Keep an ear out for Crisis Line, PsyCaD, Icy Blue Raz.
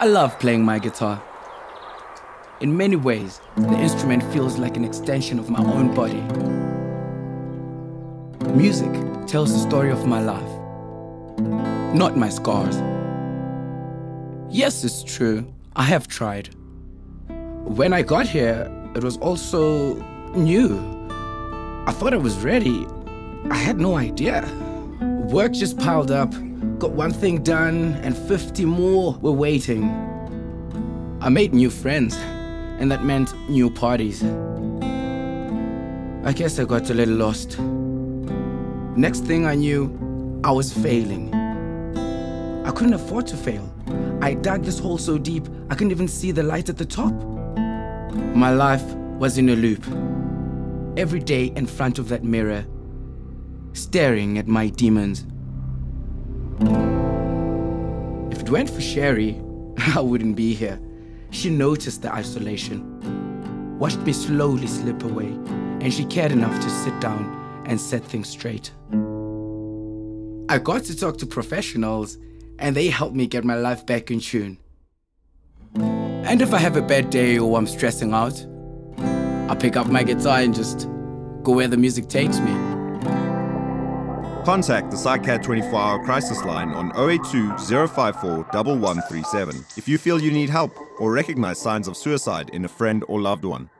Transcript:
I love playing my guitar. In many ways, the instrument feels like an extension of my own body. Music tells the story of my life, not my scars. Yes, it's true, I have tried. When I got here, it was also new. I thought I was ready. I had no idea. Work just piled up, got one thing done, and 50 more were waiting. I made new friends, and that meant new parties. I guess I got a little lost. Next thing I knew, I was failing. I couldn't afford to fail. I dug this hole so deep, I couldn't even see the light at the top. My life was in a loop. Every day in front of that mirror, staring at my demons. If it weren't for Sherry, I wouldn't be here. She noticed the isolation, watched me slowly slip away, and she cared enough to sit down and set things straight. I got to talk to professionals, and they helped me get my life back in tune. And if I have a bad day or I'm stressing out, I pick up my guitar and just go where the music takes me. Contact the PsyCaD 24-hour crisis line on 082-054-1137 if you feel you need help or recognize signs of suicide in a friend or loved one.